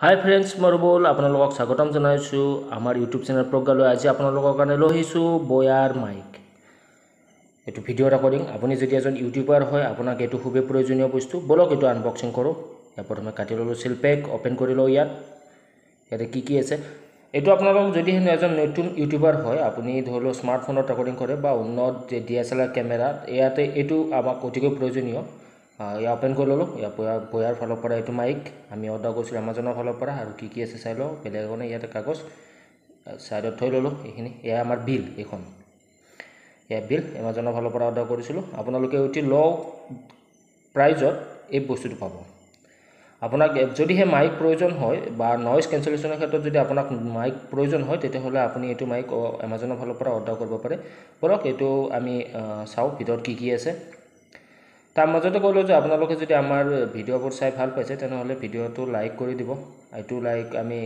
hi friends मोर बोल आपन लोगक स्वागतम जनाइछु आमार YouTube चैनल प्रोग्राम आज आपन लोगक काने लहिसु बोयार माइक एटु भिडियो रेकर्डिंग आपुनी जदि एजन यूट्यूबर होय आपनाक एटु खुबे प्रयोजनीय वस्तु बोलक एटु अनबॉक्सिंग करो या प्रथमे काटि ललो सील पैक ओपन करि लो यार याते की आछे एटु आपन लोगक जदि हेन एजन नतुन यूट्यूबर होय आपुनी धरलो स्मार्टफोन रेकर्डिंग करे बा उन्नत जे DSLR कैमरा याते एटु आबाक अतिको प्रयोजनीय ya open kolo lo ya boyar follow para itu mic ami order kosila Amazon follow para haru kiki ese silo pele kone ya teka kos sado tolo lo ini ya amar bill ikon ya bill Amazon follow para order kosilo apuna lo ke uti low price or e bosu pabo apuna jodi he mic provision hoy ba noise cancellation er khetrot jodi apuna mic provision hoy tete hole apuni etu mic Amazon follow para order korbo pare bolok etu ami sau bidor kiki ese तामाजोते कोलो जे आपनालोके जदि आमार video बर साइ ভাল पाइसे तेन होले video तो like करि दिबो आइटु लाइक आमी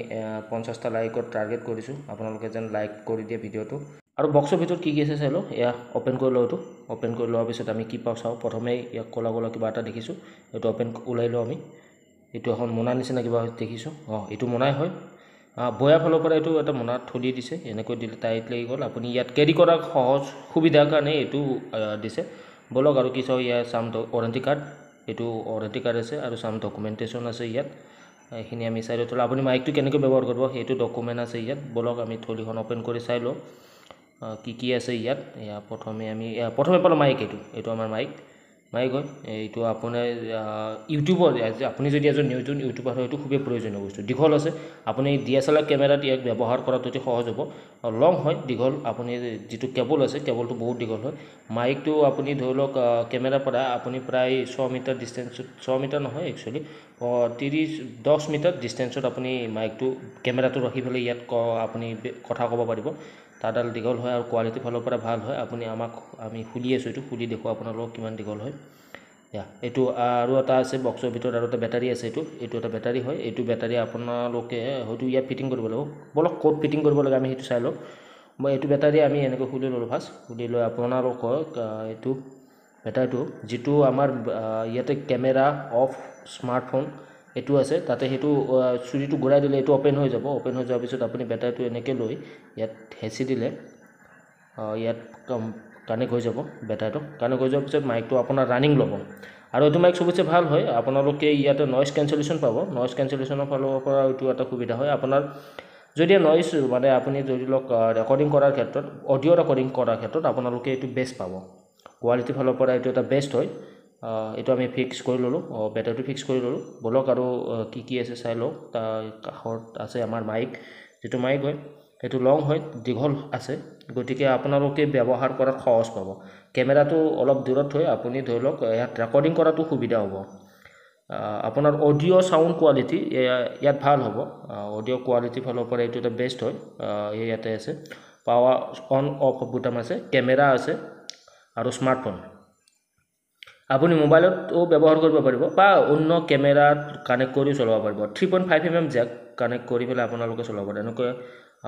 50 टा लाइक अर टार्गेट करिसु आपनालोके जन लाइक करि दिए भिडियो तो आरो बक्सर भितर की गेसे साइलो या ओपन करलो तो ओपन करलो अबिसत आमी की पाउ साउ प्रथमे या कोला कोला किबा टा देखिसु एटु ओपन उलाइलो आमी एटु हन मोना निसिना किबा देखिसु ह एटु मोनाय होय बोया फलो पर एटु एटा मोना थोली दिसे एनेको दिल टाइट लई गल आपुनी यात केरि करा सहज सुविधा काने एटु दिसे बोलक आरो किसो या साम तो वारंटी कार्ड আছে আৰু সাম ডকুমেন্টেশন আছে ইয়াত এখিনি আমি চাইলো তো আপুনি মাইকটো কেনেকৈ ব্যৱহাৰ কৰিব হেতু ডকুমেন্ট আছে ইয়াত বলক আমি থলিখন ওপেন কৰি চাইলো কি কি আছে ইয়াত ইয়া প্ৰথমে আমি প্ৰথমে পালো মাইক এটো আমাৰ মাইক হয় এটো আপোনাৰ ইউটিউবৰ আপুনি যদি এজন নতুন ইউটিউবাৰ হয় এটো খুবই প্ৰয়োজনীয় বস্তু দীঘল আছে আপুনি DSLR কেমেৰাত ইয়াক ব্যৱহাৰ কৰাটো অতি সহজ হ'ব আৰু লং হয় দীঘল আপুনি যেটো কেবল আছে কেবলটো বহুত দীঘল হয় মাইকটো আপুনি ধৰলক কেমেৰা পৰা আপুনি প্ৰায় 6 মিটাৰ ডিসটেন্সত 6 মিটাৰ নহয় একচুয়ালি 10 মিটাৰ ডিসটেন্সত আপুনি মাইকটো কেমেৰাটো ৰাখিবলৈ ইয়াত আপুনি কথা ক'ব পাৰিব তাডাল দীঘল হয় আৰু কোৱালিটি ভালৰ পৰা ভাল হয় আপুনি আমাক আমি খুলি আছো এটো খুলি দেখো আপোনালোক কিমান দীঘল হয় ya itu aru eta ase boxor bhitor aru eta battery ase itu eta battery hoy itu battery apuna loke hotu ya fitting koribo labo bolok code fitting koribo lage ami hetu sailo moi itu battery ami eneko khule lolo fast khule lo apuna loke itu battery to jitu amar yate camera of smartphone itu ase tate hetu suri to gorai dile itu open hoy jabo bisot apuni battery to eneke loi yat hesi dile yat connect হৈ যাব ব্যাটাৰিটো connect হৈ যোৱাৰ পিছত মাইকটো আপোনাৰ running ল'ব আৰু এটো মাইক সবচে ভাল হয় আপোনালোকে ইয়াতে নয়েজ ক্যান্সেলেশন পাব নয়েজ ক্যান্সেলেশনৰ ফলৰ পৰা এটো এটা সুবিধা হয় আপোনাৰ যদি নয়েজ মানে আপুনি যদি লক ৰেকৰ্ডিং কৰাৰ ক্ষেত্ৰত অডিঅ' ৰেকৰ্ডিং কৰাৰ ক্ষেত্ৰত আপোনালোকে এটো বেষ্ট পাব কোৱালিটি ফলৰ পৰা এটো এটা বেষ্ট হয় এটো আমি ফিক্স কৰি ললো ব্যাটাৰিটো ফিক্স কৰি ললো বলক আৰু কি কি আছে চাই লও কাহত আছে আমাৰ মাইক যেটো মাইক হয় এটো লং হয় দীঘল আছে গটিকে আপোনালোকে ব্যৱহাৰ কৰা সহজ পাব কেমেৰাটো অলপ দূৰত হয় আপুনি ধৰলক ইয়াত ৰেকৰ্ডিং কৰাটো সুবিধা হ'ব আপোনাৰ অডিঅ সাউন্ড কোৱালিটি ইয়াত ভাল হ'ব অডিঅ কোৱালিটি ফলৰ পৰা এটো এটা বেষ্ট হয় ইয়াতে আছে পাৱাৰ অন অফ বুটাম আছে কেমেৰা আছে আৰু স্মাৰ্টফোন আপুনি মোবাইলত ব্যৱহাৰ কৰিব পাৰিব বা অন্য কেমেৰা কানেক্ট কৰি চলাব পাৰিব 3.5 mm জ্যাক কানেক্ট কৰি ফেলে আপোনালোকে চলাব এনেকৈ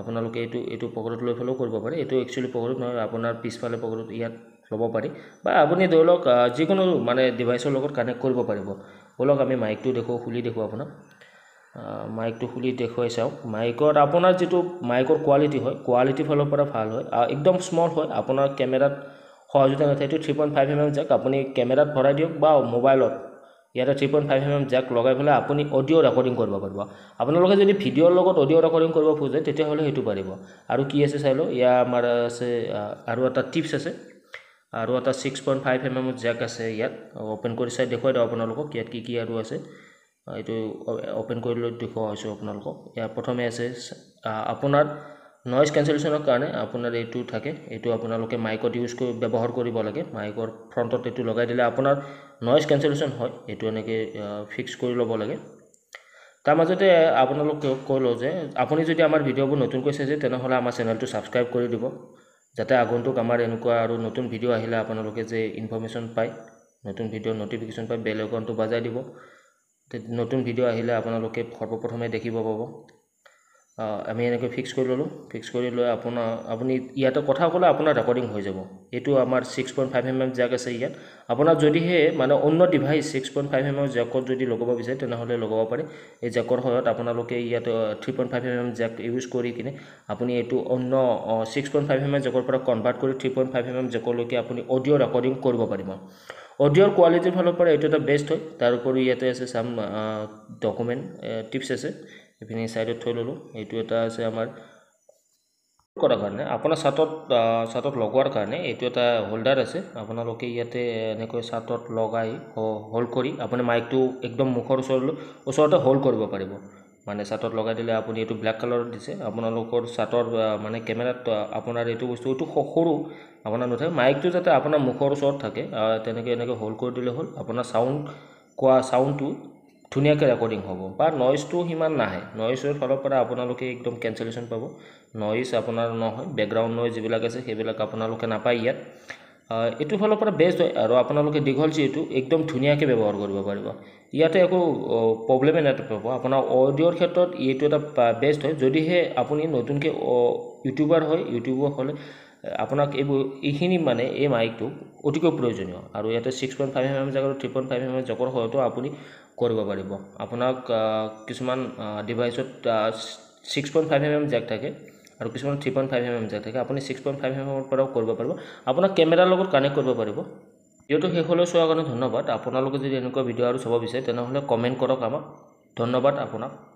আপোনালোকে এটো পকৰত লৈ ফলো কৰিব পাৰে এটো একচুয়ালি পকৰত নহয় আপোনাৰ পিছফালে পকৰত ইয়াত লব পাৰি বা আপুনি দলক যিকোনো মানে ডিভাইসৰ লগত কানেক্ট কৰিব পাৰিব বলক আমি মাইকটো দেখো খুলি দেখো আপোনাক মাইকটো খুলি দেখাই চাও মাইকৰ আপোনাৰ যেটো মাইকৰ কোৱালিটি হয় কোৱালিটি ফলৰ পৰা ভাল হয় একদম স্মল হয় আপোনাৰ কেমেৰাত সহজতে নহয় এটো 3.5 mm জ্যাক আপুনি কেমেৰাত ভৰাই দিওক বা মোবাইলত ইয়াতে 3.5 mm জ্যাক লগাই ফেলে আপুনি অডিঅ ৰেকৰ্ডিং কৰিব পাৰিব আপোনালোকে যদি ভিডিঅৰ লগত অডিঅ ৰেকৰ্ডিং কৰিব খোজে তেতিয়া হলে হেতু পাৰিব আৰু কি আছে চাইলো ইয়া আমাৰ আছে আৰু এটা টিপস আছে আৰু এটা 6.5 mm জ্যাক আছে ইয়াত ওপেন কৰি চাই দেখুৱাই দাও আপোনালোকক ইয়াত কি কি আৰু আছে এটো ওপেন কৰি লৈ দেখুৱাই আছো আপোনালোকক ইয়া প্ৰথমে আছে আপোনাৰ নয়েজ ক্যান্সেলেশনৰ কাৰণে আপোনাৰ এটো থাকে এটো আপোনালোকে মাইকত ইউজ কৰি ব্যৱহাৰ কৰিব লাগে মাইকৰ ফ্ৰন্টত এটো লগাই দিলে আপোনাৰ নয়েজ ক্যান্সেলেশন হয় এটো এনেকৈ ফিক্স কৰি ল'ব লাগে তাৰ মাজতে আপোনালোকে কলো যে আপুনি যদি আমাৰ ভিডিঅ'বোৰ নতুনকৈ চাইছে তেনেহলে আমাৰ চেনেলটো সাবস্ক্ৰাইব কৰি দিব যাতে আগন্তুক আমাৰ এনেকুৱা আৰু নতুন ভিডিঅ' আহিলে আপোনালোকে যে ইনফৰমেশ্যন পায় নতুন ভিডিঅ'ৰ নটিফিকেশ্যন পায় বেল আইকনটো বাজাই দিব নতুন ভিডিঅ' আহিলে আপোনালোকে সৰ্বপ্ৰথমে দেখিব পাব আমি এনেকৈ ফিক্স কৰি ললো ফিক্স কৰি লৈ আপোনাৰ আপুনি ইয়াতে কথা ক'লে আপোনাৰ ৰেকৰ্ডিং হৈ যাব এটো আমাৰ 6.5 mm জাগ আছে ইয়াত আপোনাৰ যদি হে মানে অন্য ডিভাইস 6.5 mm জাগত যদি লগাব বিচাৰে তেনেহলে লগাব পাৰে এই জাগৰ হয়ত আপোনালোকে ইয়াত 3.5 mm জাগ ইউজ কৰি কিনে আপুনি এটো অন্য 6.5 mm জাগৰ পৰা কনভাৰ্ট কৰি 3.5 mm জাগলৈকে আপুনি অডিও ৰেকৰ্ডিং কৰিব পাৰিব অডিওৰ কোৱালিটিৰ ফালৰ পৰা এটো এটা বেষ্ট হয় তাৰ উপৰি ইয়াতে আছে সাম ডকুমেন্ট টিপস আছে ইপিনে সাইডত থৈ ললো এটো এটা আছে আমাৰ কৰা কাৰণে আপোনা সাতত লগোৱাৰ কাৰণে এটো এটা হোল্ডাৰ আছে আপোনালোকে ইয়াতে এনেকৈ সাতত লগাই হোল কৰি আপুনি মাইকটো একদম মুখৰ ওচৰতে হোল কৰিব পাৰিব মানে সাতত লগাই দিলে আপুনি এটো ব্ল্যাক কালাৰ দিছে আপোনালোকৰ সাতৰ মানে কেমেৰাত আপোনাৰ এটো বস্তু এটো সৰু আপোনাৰ নথে মাইকটো যাতে আপোনাৰ মুখৰ ওচৰত থাকে তেনেকৈ হোল কৰি দিলে হ'ল আপোনাৰ সাউন্ড কোৱা সাউন্ডটো ধুনিয়াকৈ ৰেকৰ্ডিং হ'ব বা নয়েজটো হিমান নাহে নয়েজৰ ফলৰ পৰা আপোনালোকে একদম ক্যান্সেলেশন পাব নয়েজ আপোনাৰ নহয় ব্যাকগ্ৰাউণ্ড নয়েজ বিলাক আছে হেবিলাক আপোনালোকে নাপায় ইয়াত এটো ফলৰ পৰা বেষ্ট হয় আৰু আপোনালোকে দীঘল যেটো একদম ধুনিয়াকৈ ব্যৱহাৰ কৰিব পাৰিব ইয়াতে একো প্ৰবলেম নাপাব আপোনাৰ অডিওৰ ক্ষেত্ৰত এটো এটা বেষ্ট হয় যদি হে আপুনি নতুনকৈ ইউটিউবাৰ হয় ইউটিউবৰ হলে আপোনাক এইখিনি মানে এই মাইকটো অতিকৈ প্ৰয়োজনীয় আৰু ইয়াতে 6.5 mm জাগৰ 3.5 mm জাগৰ হয়তো আপুনি কৰিব পাৰিব আপোনাক কিছুমান ডিভাইসত 6.5 mm জাগ থাকে আৰু কিছুমান 3.5 mm জাগ থাকে আপুনি 6.5 mm পৰাও কৰিব পাৰিব আপোনাক কেমেৰাৰ লগত কানেক্ট কৰিব পাৰিব ভিডিওটো শেষ হ'লে চোৱাৰ কাৰণে ধন্যবাদ আপোনালোকে যদি এনেকুৱা ভিডিও আৰু চাব বিচাৰে তেনেহলে কমেন্ট কৰক আমাক ধন্যবাদ আপোনাক